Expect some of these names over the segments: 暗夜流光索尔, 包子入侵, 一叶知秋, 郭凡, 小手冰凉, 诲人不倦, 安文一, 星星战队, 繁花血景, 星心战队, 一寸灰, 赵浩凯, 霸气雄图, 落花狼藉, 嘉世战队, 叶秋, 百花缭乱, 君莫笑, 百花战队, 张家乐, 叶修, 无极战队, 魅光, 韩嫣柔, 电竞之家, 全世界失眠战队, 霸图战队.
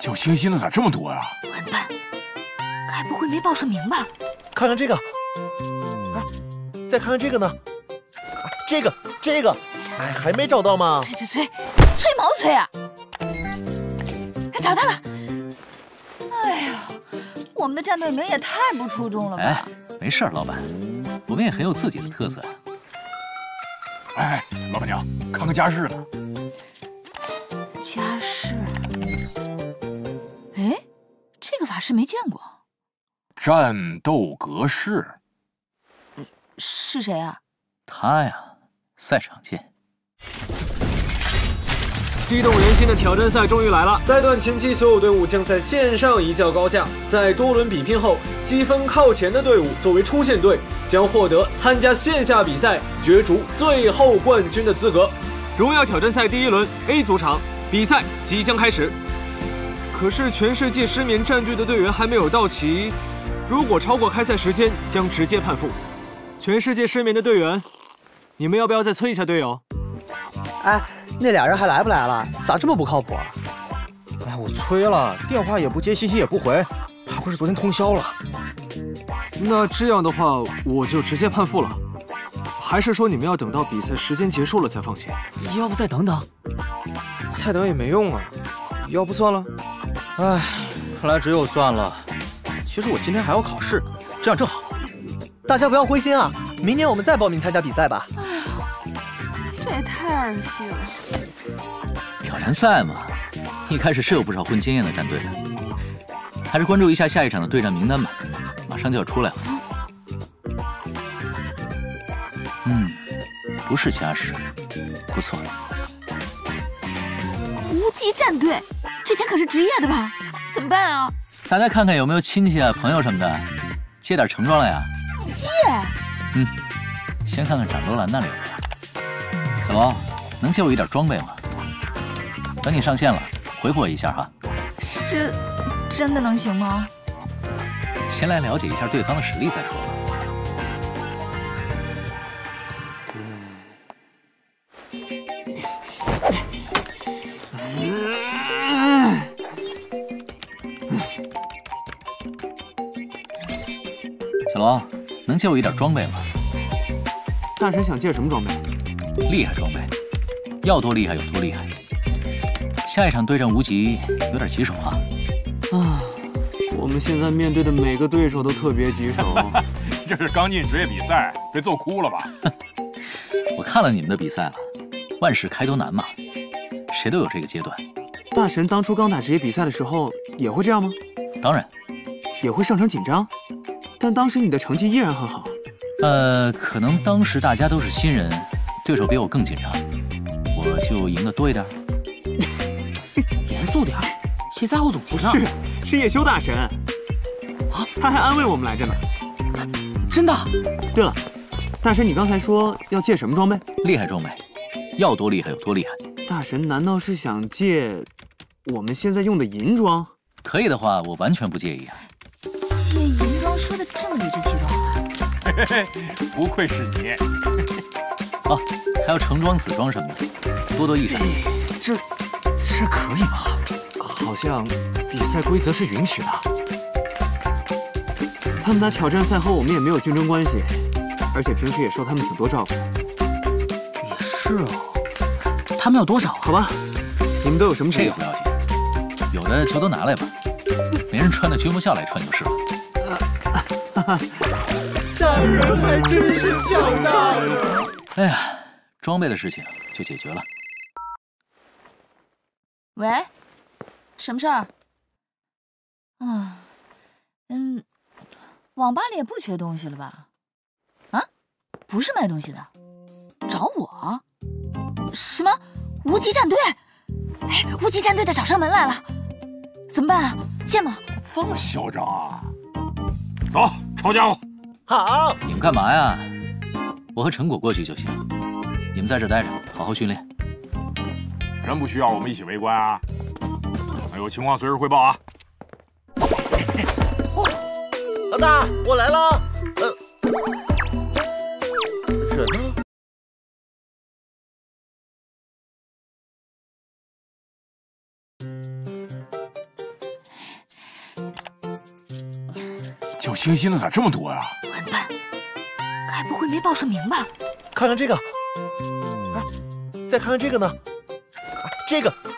叫星星的咋这么多呀？完蛋，该不会没报上名吧？看看这个，哎，再看看这个呢，哎、这个，哎，还没找到吗？催毛催啊！哎，找到了！哎呦，我们的战队名也太不出众了吧？哎，没事，老板，我们也很有自己的特色。哎，老板娘，看看家世呢。家世。 是没见过，战斗格式是谁啊？他呀，赛场见。激动人心的挑战赛终于来了！赛段前期，所有队伍将在线上一较高下。在多轮比拼后，积分靠前的队伍作为出线队，将获得参加线下比赛角逐最后冠军的资格。荣耀挑战赛第一轮 A 组场比赛即将开始。 可是全世界失眠战队的队员还没有到齐，如果超过开赛时间，将直接判负。全世界失眠的队员，你们要不要再催一下队友？哎，那俩人还来不来了？咋这么不靠谱啊？哎，我催了，电话也不接，信息也不回，怕不是昨天通宵了？那这样的话，我就直接判负了。还是说你们要等到比赛时间结束了才放弃？要不再等等？再等也没用啊。要不算了。 唉，看来只有算了。其实我今天还要考试，这样正好。大家不要灰心啊，明年我们再报名参加比赛吧。哎呀，这也太儿戏了。挑战赛嘛，一开始是有不少混经验的战队的，还是关注一下下一场的对战名单吧，马上就要出来了。嗯，不是家世，不错。无极战队。 之前可是职业的吧？怎么办啊？大家看看有没有亲戚啊、朋友什么的，借点盛装来呀。借？嗯，先看看展罗兰那里有没有。小毛，能借我一点装备吗？等你上线了，回复我一下哈。这真的能行吗？先来了解一下对方的实力再说吧。小龙，能借我一点装备吗？大神想借什么装备？厉害装备，要多厉害有多厉害。下一场对战无极有点棘手啊。啊，我们现在面对的每个对手都特别棘手。这是刚进职业比赛，被揍哭了吧？我看了你们的比赛了，万事开头难嘛，谁都有这个阶段。大神当初刚打职业比赛的时候也会这样吗？当然，也会上场紧张。 但当时你的成绩依然很好，可能当时大家都是新人，对手比我更紧张，我就赢得多一点。严肃点，谁在乎总结呢？是叶修大神，啊，他还安慰我们来着呢。啊、真的？对了，大神，你刚才说要借什么装备？厉害装备，要多厉害有多厉害。大神难道是想借我们现在用的银装？可以的话，我完全不介意啊。 这银装说的这么理直气壮啊！不愧是你。哦，还有橙装、紫装什么的，多多益善。这可以吗？好像比赛规则是允许的。他们打挑战赛后，我们也没有竞争关系，而且平时也受他们挺多照顾。也是哦。他们要多少？好吧，你们都有什么这个不要紧，有的就都拿来吧，没人穿的军服下来穿就是了。 大人还真是长大了。哎呀，装备的事情就解决了。喂，什么事儿？啊，嗯，网吧里也不缺东西了吧？啊，不是卖东西的，找我？什么？无极战队？哎，无极战队的找上门来了，怎么办啊？见吗？这么嚣张啊！ 走，抄家伙！好，你们干嘛呀？我和陈果过去就行，你们在这待着，好好训练。真不需要我们一起围观啊！有情况随时汇报啊！老大，我来了。人呢？叫星星的咋这么多呀？完蛋，该不会没报上名吧？看看这个，哎，再看看这个呢，哎、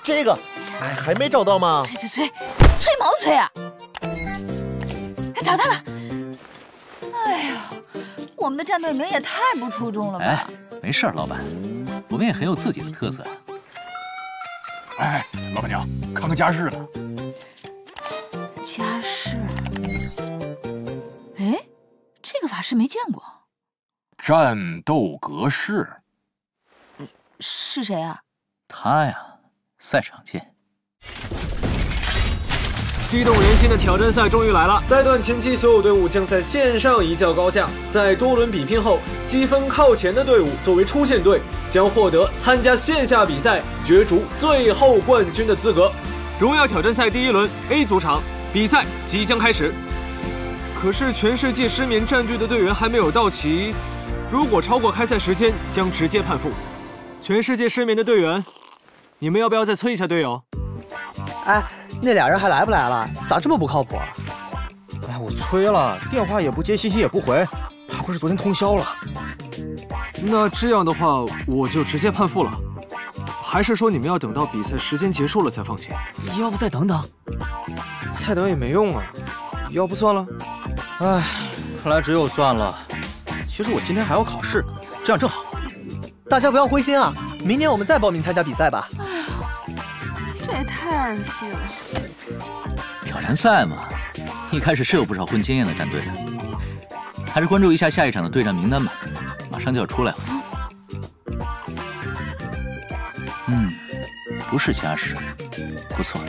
这个，哎，还没找到吗？催毛催啊！哎，找到了！哎呦，我们的战队名也太不出众了吧？哎，没事，老板，我们也很有自己的特色。哎，老板娘，看看家世呢。家世。 是没见过，战斗格式是谁啊？他呀，赛场见。激动人心的挑战赛终于来了！赛段前期，所有队伍将在线上一较高下。在多轮比拼后，积分靠前的队伍作为出线队，将获得参加线下比赛角逐最后冠军的资格。荣耀挑战赛第一轮 A 组场比赛即将开始。 可是全世界失眠战队的队员还没有到齐，如果超过开赛时间，将直接判负。全世界失眠的队员，你们要不要再催一下队友？哎，那俩人还来不来了？咋这么不靠谱啊？哎，我催了，电话也不接，信息也不回，怕不是昨天通宵了？那这样的话，我就直接判负了。还是说你们要等到比赛时间结束了才放弃？要不再等等？再等也没用啊。要不算了。 唉，看来只有算了。其实我今天还要考试，这样正好。大家不要灰心啊，明年我们再报名参加比赛吧。哎呀，这也太儿戏了。挑战赛嘛，一开始是有不少混经验的战队的，还是关注一下下一场的对战名单吧，马上就要出来了。嗯，不是家世，不错。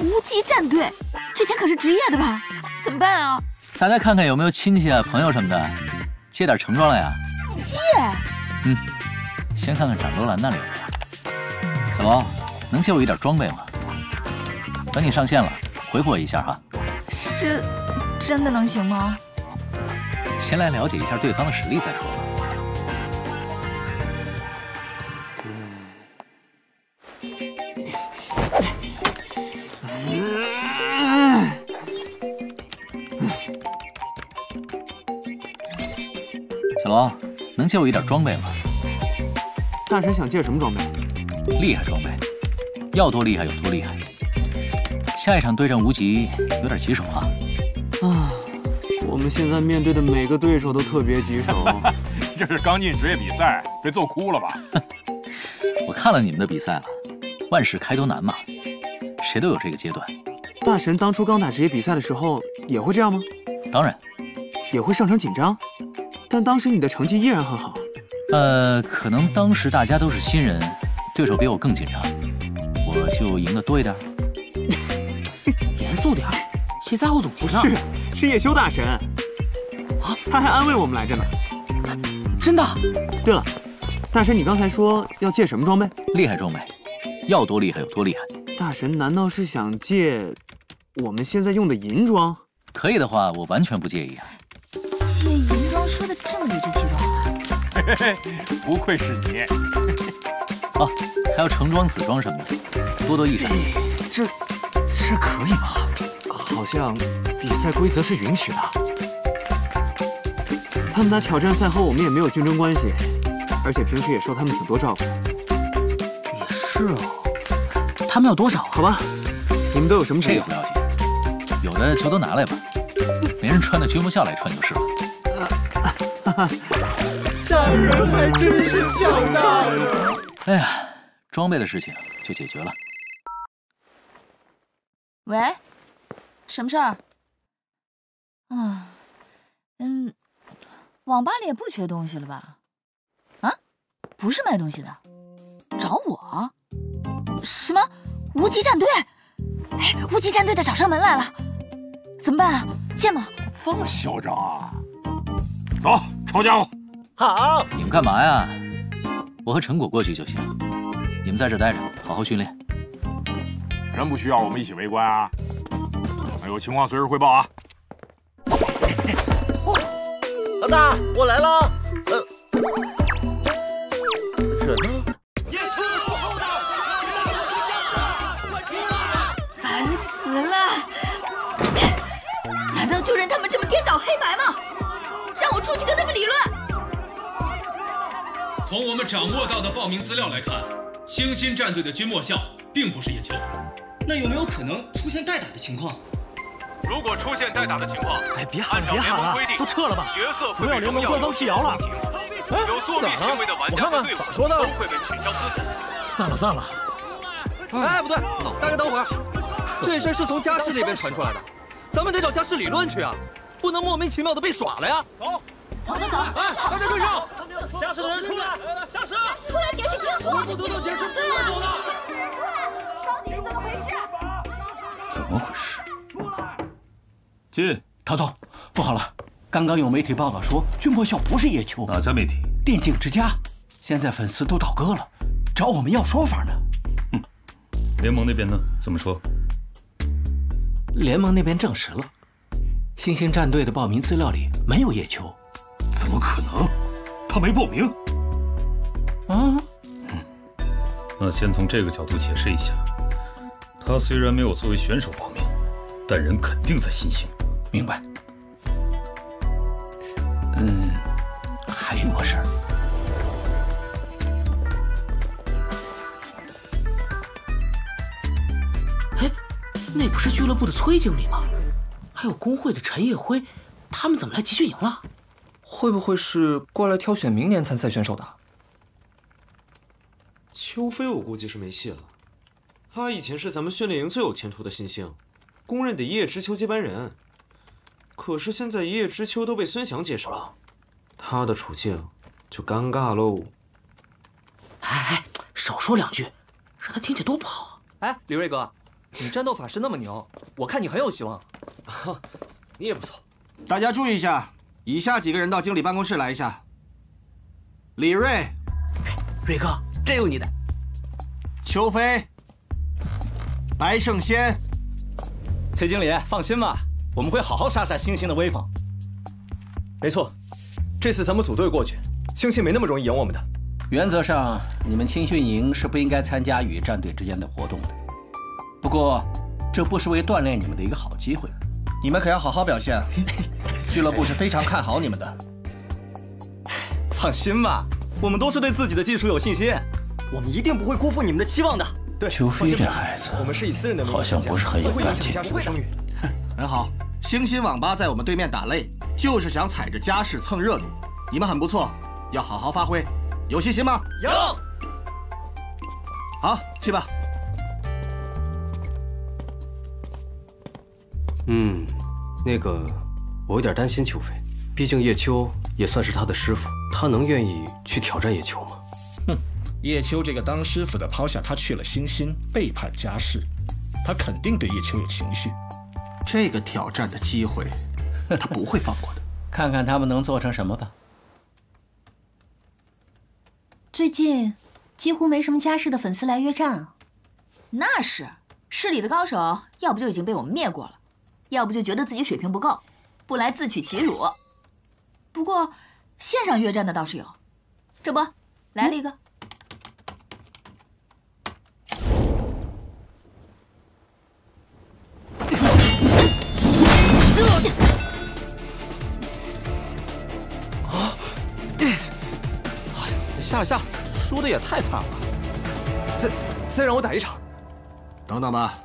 无极战队。 之前可是职业的吧？怎么办啊？大家看看有没有亲戚啊、朋友什么的，借点盛装来呀。借？嗯，先看看展罗兰那里有没有。小毛，能借我一点装备吗？等你上线了，回复我一下哈。这真的能行吗？先来了解一下对方的实力再说吧。小龙，能借我一点装备吗？大神想借什么装备？厉害装备，要多厉害有多厉害。下一场对战无极有点棘手啊。啊，我们现在面对的每个对手都特别棘手。这是刚进职业比赛，被揍哭了吧？我看了你们的比赛了，万事开头难嘛，谁都有这个阶段。大神当初刚打职业比赛的时候也会这样吗？当然，也会上场紧张。 但当时你的成绩依然很好，可能当时大家都是新人，对手比我更紧张，我就赢得多一点。严肃点，谁在乎总结呢？是叶修大神，啊，他还安慰我们来着呢。啊、真的？对了，大神，你刚才说要借什么装备？厉害装备，要多厉害有多厉害。大神难道是想借我们现在用的银装？可以的话，我完全不介意啊。 这银装说的这么理直气壮啊！不愧是你。哦，还有橙装、紫装什么的，多多益善。这可以吗？好像比赛规则是允许的。他们打挑战赛后，我们也没有竞争关系，而且平时也受他们挺多照顾。也是哦。他们要多少？好吧，你们都有什么？这个不要紧，有的就都拿来吧。没人穿的军服下来穿就是了。 大人还真是长大了。哎呀，装备的事情就解决了。喂，什么事儿？啊，嗯，网吧里也不缺东西了吧？啊，不是卖东西的，找我？什么？无极战队？哎，无极战队的找上门来了，怎么办啊？见吗？这么嚣张啊！ 走，抄家伙！好，你们干嘛呀？我和陈果过去就行，你们在这待着，好好训练。真不需要我们一起围观啊！有情况随时汇报啊！老大，我来了。人呢？烦死了！从我们掌握到的报名资料来看，星心战队的君莫笑并不是野球。那有没有可能出现代打的情况？如果出现代打的情况，哎，别喊了，别喊了，都撤了吧！角色不要联盟官方辟谣了。哎，有作弊行为的玩家和队伍都会被取消资格。散了，散了。哎，不对，大哥，等会儿，这事儿是从家世那边传出来的，咱们得找家世理论去啊，不能莫名其妙的被耍了呀。走。 走走走！哎，大家跟上！下手的人出来！下手！出来解释清楚！不能解释，不能走的！出来！到底是怎么回事？怎么回事？出来！进！唐总，不好了！刚刚有媒体报道说，君莫笑不是野球。哪家媒体？电竞之家。现在粉丝都倒戈了，找我们要说法呢。嗯，联盟那边呢？怎么说？联盟那边证实了，星星战队的报名资料里没有野球。 怎么可能？他没报名啊！嗯，那先从这个角度解释一下，他虽然没有作为选手报名，但人肯定在新兴。明白。嗯，还有个事儿，哎，那不是俱乐部的崔经理吗？还有工会的陈叶辉，他们怎么来集训营了？ 会不会是过来挑选明年参赛选手的？邱飞，我估计是没戏了。他以前是咱们训练营最有前途的新星，公认的一叶知秋接班人。可是现在一叶知秋都被孙翔接手了，他的处境就尴尬喽。哎哎，少说两句，让他听见多不好啊！哎，李锐哥，你战斗法是那么牛，我看你很有希望。啊，你也不错。大家注意一下。 以下几个人到经理办公室来一下。李锐，瑞哥，真有你的。邱飞，白胜先，崔经理，放心吧，我们会好好杀杀星星的威风。没错，这次咱们组队过去，星星没那么容易赢我们的。原则上，你们青训营是不应该参加与战队之间的活动的。不过，这不失为锻炼你们的一个好机会，你们可要好好表现。俱乐部是非常看好你们的，放心吧，我们都是对自己的技术有信心，我们一定不会辜负你们的期望的。对，邱飞这孩子，我们是以私人的名义好像不是很有干劲。很好，星星网吧在我们对面打擂，就是想踩着家世蹭热度。你们很不错，要好好发挥，有信心吗？有。好，去吧。嗯，那个。 我有点担心邱飞，毕竟叶秋也算是他的师傅，他能愿意去挑战叶秋吗？哼，叶秋这个当师傅的抛下他去了星星，背叛家世，他肯定对叶秋有情绪。这个挑战的机会，他不会放过的。看看他们能做成什么吧。最近几乎没什么家世的粉丝来约战啊。那是，市里的高手要不就已经被我们灭过了，要不就觉得自己水平不够。 不来自取其辱。不过线上越战的倒是有，这不来了一个。啊！下了下了，输的也太惨了。再让我打一场。等等吧，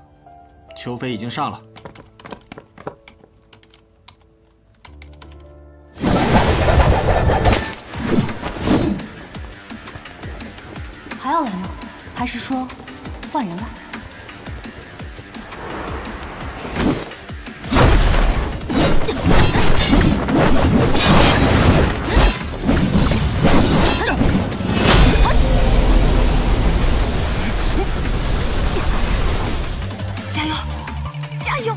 邱飞已经上了。 还要来吗？还是说换人了？加油，加油！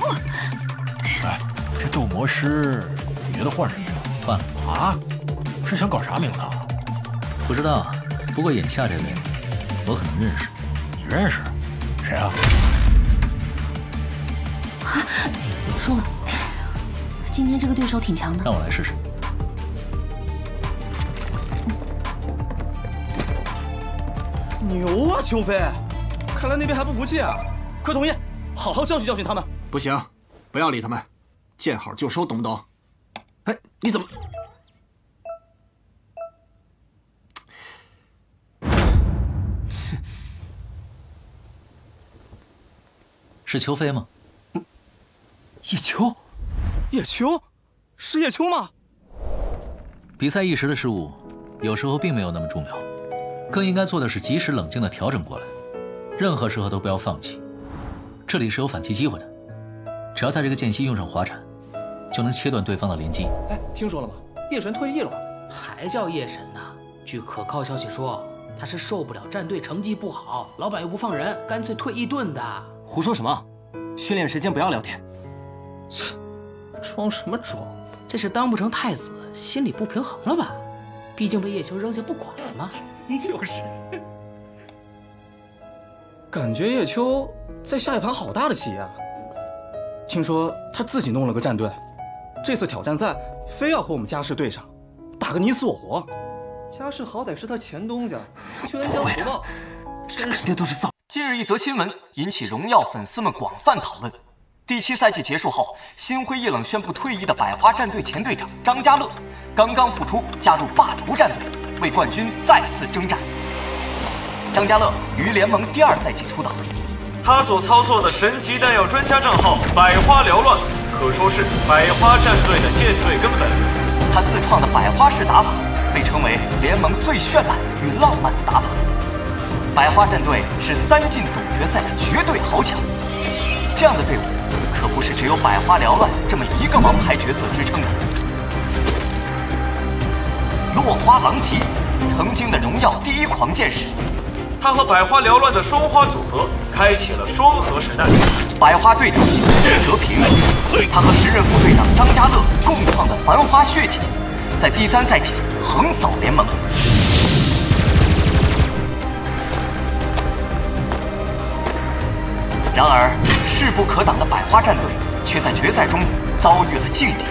哎，这斗魔师，你觉得换人没有？换了啊？是想搞啥名堂？不知道，不过眼下这位。 我可能认识，你认识？谁啊？啊，输了。今天这个对手挺强的，让我来试试。牛啊，邱飞！看来那边还不服气啊，快同意，好好教训教训他们。不行，不要理他们，见好就收，懂不懂？哎，你怎么？是秋飞吗？嗯，叶秋，叶秋，是叶秋吗？比赛一时的失误，有时候并没有那么重要，更应该做的是及时冷静地调整过来，任何时候都不要放弃。这里是有反击机会的，只要在这个间隙用上滑铲，就能切断对方的连击。哎，听说了吗？叶神退役了，还叫叶神呢？据可靠消息说。 他是受不了战队成绩不好，老板又不放人，干脆退一顿的。胡说什么？训练时间不要聊天。切，装什么装？这是当不成太子，心里不平衡了吧？毕竟被叶秋扔下不管了嘛。就是。感觉叶秋在下一盘好大的棋啊！听说他自己弄了个战队，这次挑战赛非要和我们家世对上，打个你死我活。 家世好歹是他前东家，居然江湖道，这肯定都是造。近日一则新闻引起荣耀粉丝们广泛讨论。第7赛季结束后，心灰意冷宣布退役的百花战队前队长张家乐刚刚复出，加入霸图战队，为冠军再次征战。张家乐于联盟第2赛季出道，他所操作的神奇弹药专家账号“百花缭乱”，可说是百花战队的舰队根本。他自创的百花式打法。 被称为联盟最绚烂与浪漫的打法，百花战队是3进总决赛的绝对豪强。这样的队伍可不是只有百花缭乱这么一个王牌角色支撑的。落花狼藉，曾经的荣耀第一狂剑士，他和百花缭乱的双花组合开启了双核时代。百花队长任哲平，他和时任副队长张家乐共创的繁花血景，在第3赛季。 横扫联盟，然而势不可挡的百花战队却在决赛中遭遇了境地。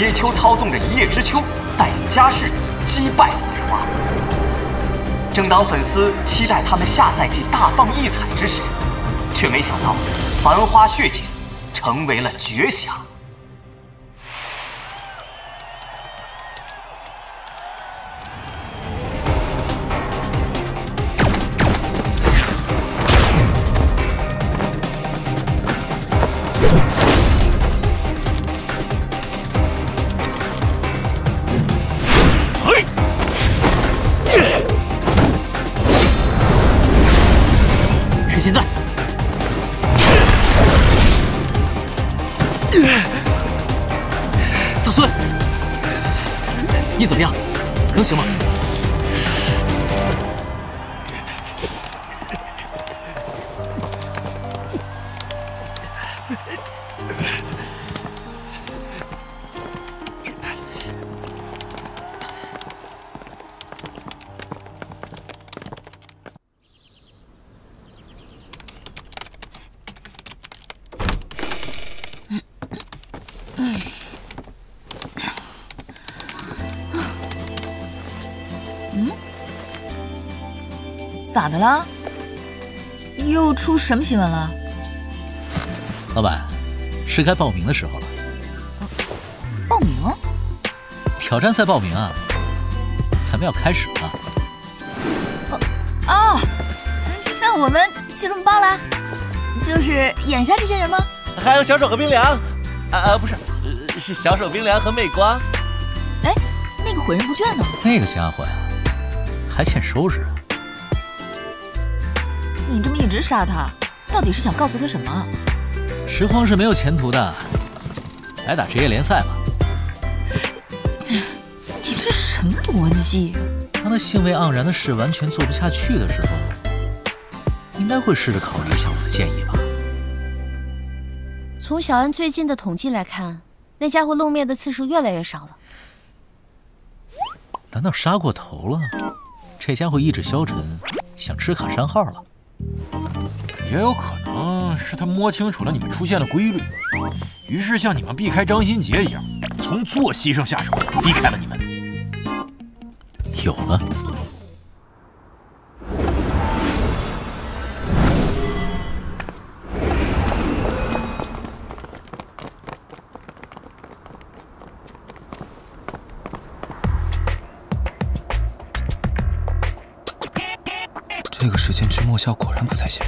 叶秋操纵着一叶知秋，带领家世击败了百花。正当粉丝期待他们下赛季大放异彩之时，却没想到繁花血景成为了绝响。 咋的了？又出什么新闻了？老板，是该报名的时候了。报名？挑战赛报名啊！咱们要开始了。哦，那我们就这么报啦？就是眼下这些人吗？还有小手和冰凉。不是，是小手冰凉和魅光。哎，那个毁人不倦呢？那个家伙呀，还欠收拾。 你这么一直杀他，到底是想告诉他什么？拾荒是没有前途的，来打职业联赛吧。你这什么逻辑？当他兴味盎然的事完全做不下去的时候，应该会试着考虑一下我的建议吧。从小安最近的统计来看，那家伙露面的次数越来越少了。难道杀过头了？这家伙意志消沉，想吃卡删号了？ 也有可能是他摸清楚了你们出现的规律，于是像你们避开张新杰一样，从作息上下手，避开了你们。有了，这个时间去莫笑果然不在线。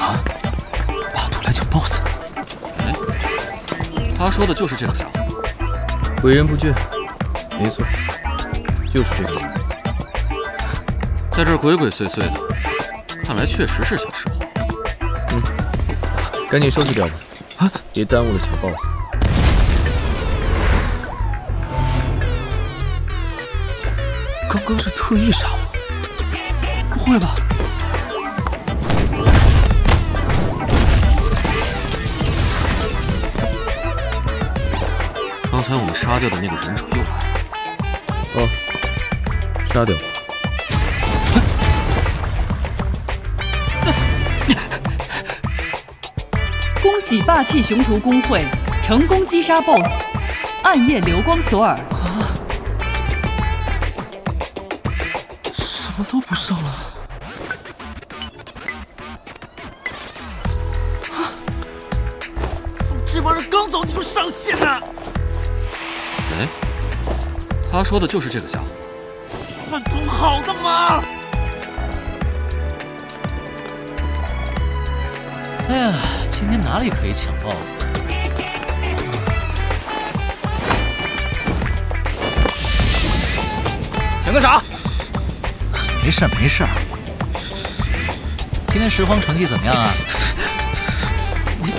啊！巴图来抢 BOSS。哎，他说的就是这个家伙。诲人不倦，没错，就是这个样子。在这儿鬼鬼祟祟的，看来确实是小时候。嗯，赶紧收拾掉吧，别耽误了抢 BOSS。 刚刚是特意杀我？不会吧？刚才我们杀掉的那个人手又来了。哦，杀掉了。恭喜霸气雄图公会成功击杀 BOSS， 暗夜流光索尔。 我都不剩了，怎么这帮人刚走你就上线了？哎，他说的就是这个家伙。转换通好的吗？哎呀，今天哪里可以抢 BOSS？ 想干啥？ 没事没事，今天拾荒成绩怎么样啊？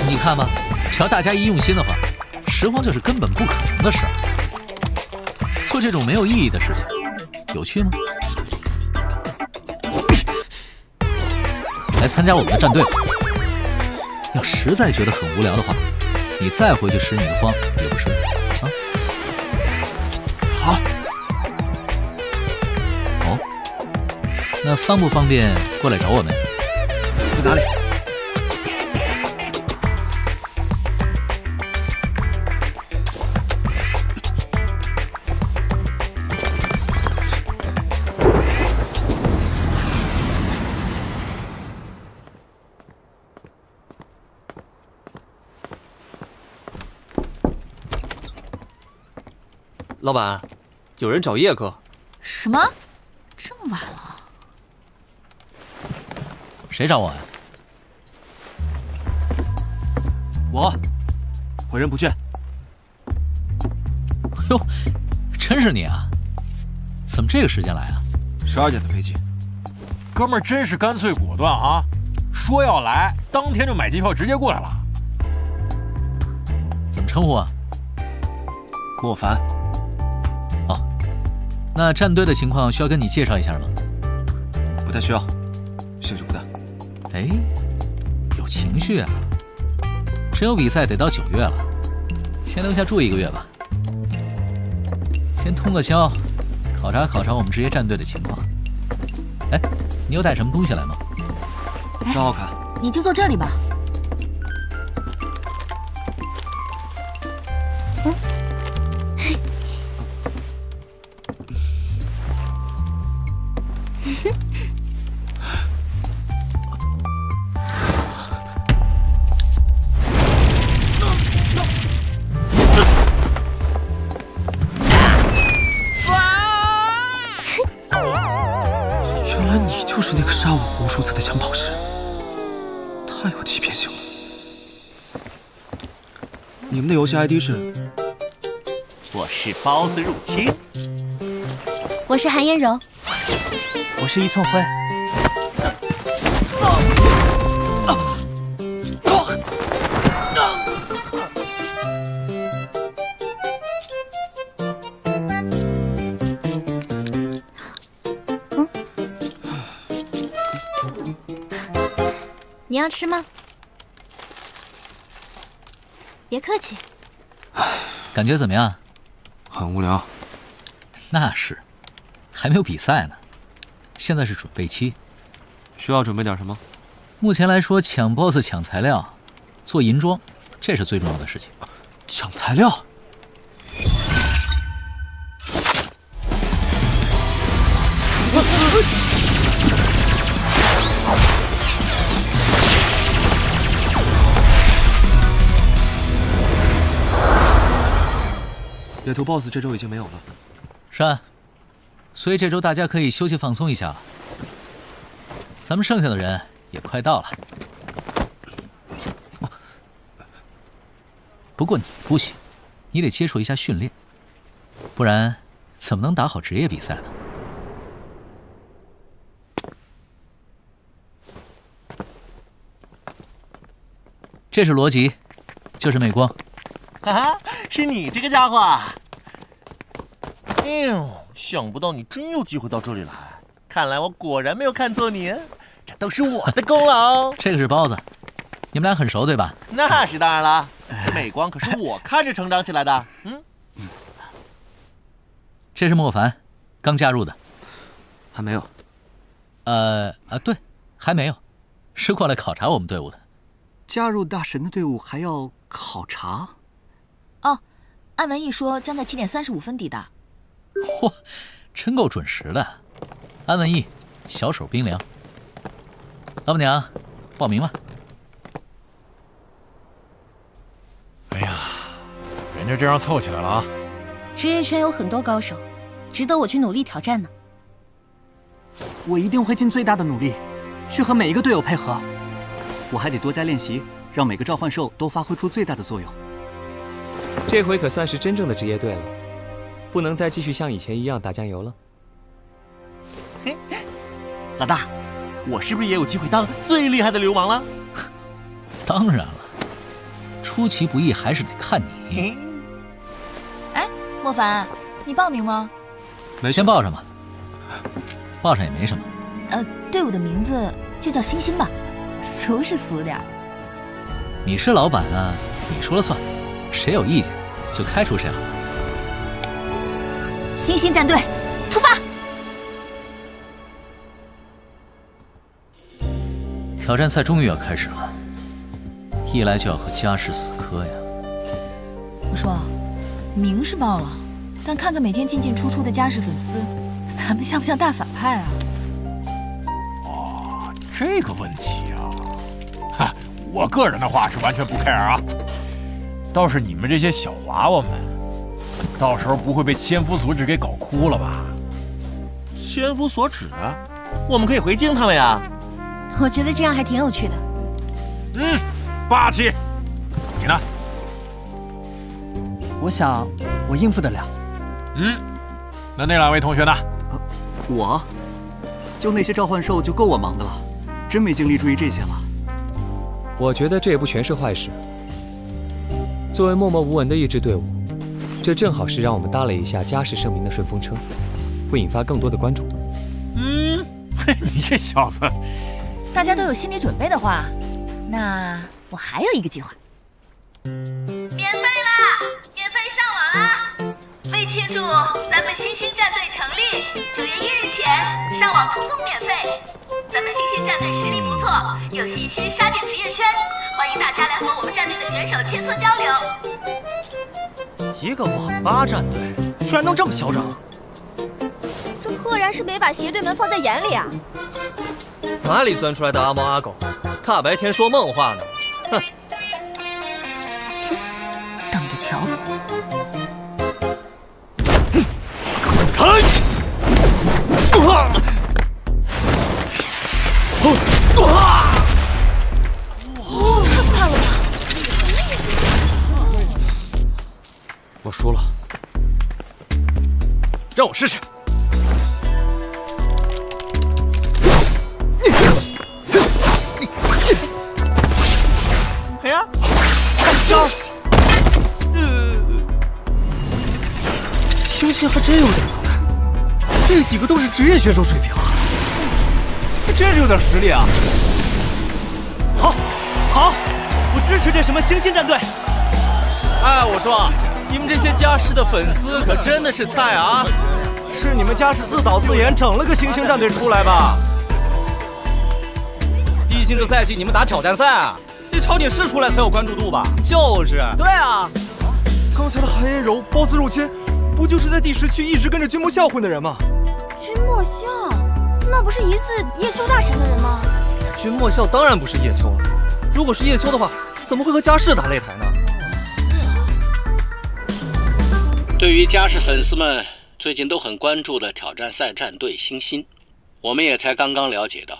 你看吧，只要大家一用心的话，拾荒就是根本不可能的事。做这种没有意义的事情，有趣吗？来参加我们的战队吧。要实在觉得很无聊的话，你再回去拾你的荒也不迟啊。好。 那方不方便过来找我们？在哪里？老板，有人找叶哥。什么？这么晚了？ 谁找我呀？我，诲人不倦。哟，真是你啊！怎么这个时间来啊？12点的飞机。哥们儿真是干脆果断啊！说要来，当天就买机票直接过来了。怎么称呼啊？郭凡。哦，那战队的情况需要跟你介绍一下吗？不太需要，兴趣不大。 哎，有情绪啊！真有比赛得到9月了，先留下住1个月吧，先通个宵，考察考察我们职业战队的情况。哎，你有带什么东西来吗？赵浩凯，你就坐这里吧。嗯，杀我无数次的抢宝石，太有欺骗性了。你们的游戏 ID 是？我是包子入侵，我是韩嫣柔，我是一寸灰。你要吃吗？别客气。感觉怎么样？很无聊。那是，还没有比赛呢，现在是准备期。需要准备点什么？目前来说，抢 BOSS、抢材料、做银装，这是最重要的事情。抢材料？野图 BOSS 这周已经没有了，是啊，所以这周大家可以休息放松一下。咱们剩下的人也快到了。不过你不行，你得接受一下训练，不然怎么能打好职业比赛呢？ 这是罗辑，就是美光。哈哈、啊，是你这个家伙！哎呦，想不到你真有机会到这里来，看来我果然没有看错你，这都是我的功劳。这个是包子，你们俩很熟对吧？那是当然了，这美光可是我看着成长起来的。嗯，这是莫凡，刚加入的，还没有。对，还没有，是过来考察我们队伍的。 加入大神的队伍还要考察？哦，按文一说将在7点35分抵达。嚯，真够准时的。安文一，小手冰凉。老板娘，报名吧。哎呀，人家这样凑起来了啊！职业圈有很多高手，值得我去努力挑战呢。我一定会尽最大的努力，去和每一个队友配合。 我还得多加练习，让每个召唤兽都发挥出最大的作用。这回可算是真正的职业队了，不能再继续像以前一样打酱油了。嘿，老大，我是不是也有机会当最厉害的流氓了？当然了，出其不意还是得看你。哎，莫凡，你报名吗？先报上吧，报上也没什么。队伍的名字就叫星星吧。 俗是俗点儿，你是老板啊，你说了算，谁有意见就开除谁好了。星星战队出发，挑战赛终于要开始了，一来就要和家世死磕呀。我说，名是报了，但看看每天进进出出的家世粉丝，咱们像不像大反派啊？哦，这个问题啊。 我个人的话是完全不 care 啊，倒是你们这些小娃娃们，到时候不会被千夫所指给搞哭了吧？千夫所指，我们可以回敬他们呀。我觉得这样还挺有趣的。嗯，霸气。你呢？我想我应付得了。嗯，那2位同学呢？我，就那些召唤兽就够我忙的了，真没精力注意这些了。 我觉得这也不全是坏事。作为默默无闻的一支队伍，这正好是让我们搭了一下家世盛名的顺风车，会引发更多的关注。嗯，嘿，你这小子！大家都有心理准备的话，那我还有一个计划。免费啦！免费上网啦！为庆祝咱们星星战队成立9月1日前，上网通通免费。 咱们星星战队实力不错，有信心杀进职业圈，欢迎大家来和我们战队的选手切磋交流。一个网吧战队居然能这么嚣张，这赫然是没把斜对门放在眼里啊！哪里钻出来的阿猫阿狗，大白天说梦话呢？哼，等着瞧！哎 哇！太快了吧！我输了，让我试试。哎呀，干星星还真有点能耐，这几个都是职业选手水平。 真是有点实力啊！好，好，我支持这什么星星战队。哎，我说，你们这些家世的粉丝可真的是菜啊！是你们家世自导自演整了个星星战队出来吧？毕竟这赛季你们打挑战赛，啊，得超警示出来才有关注度吧？就是，对啊。刚才的韩烟柔、包子肉签，不就是在第10区一直跟着君莫笑混的人吗？君莫笑。 那不是疑似叶秋大神的人吗？君莫笑当然不是叶秋了，如果是叶秋的话，怎么会和家世打擂台呢？对于家世粉丝们，最近都很关注的挑战赛战队星星，我们也才刚刚了解到，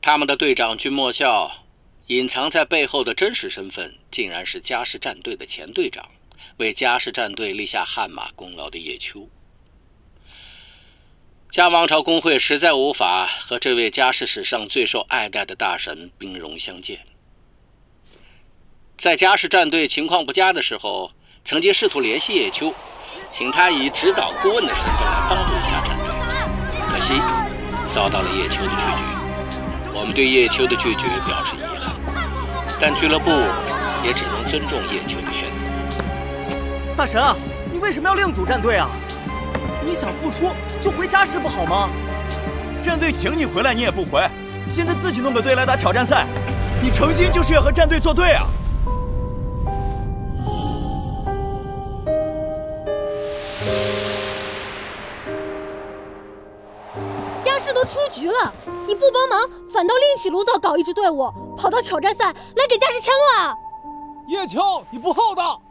他们的队长君莫笑隐藏在背后的真实身份，竟然是嘉世战队的前队长，为嘉世战队立下汗马功劳的叶秋。嘉王朝公会实在无法和这位嘉世史上最受爱戴的大神兵戎相见。 在嘉世战队情况不佳的时候，曾经试图联系叶秋，请他以指导顾问的身份来帮助一下战队，可惜遭到了叶秋的拒绝。我们对叶秋的拒绝表示遗憾，但俱乐部也只能尊重叶秋的选择。大神啊，你为什么要另组战队啊？你想复出就回嘉世不好吗？战队请你回来你也不回，你现在自己弄个队来打挑战赛，你成心就是要和战队作对啊！ 都出局了，你不帮忙，反倒另起炉灶搞一支队伍，跑到挑战赛来给嘉世添乱啊！叶秋，你不厚道。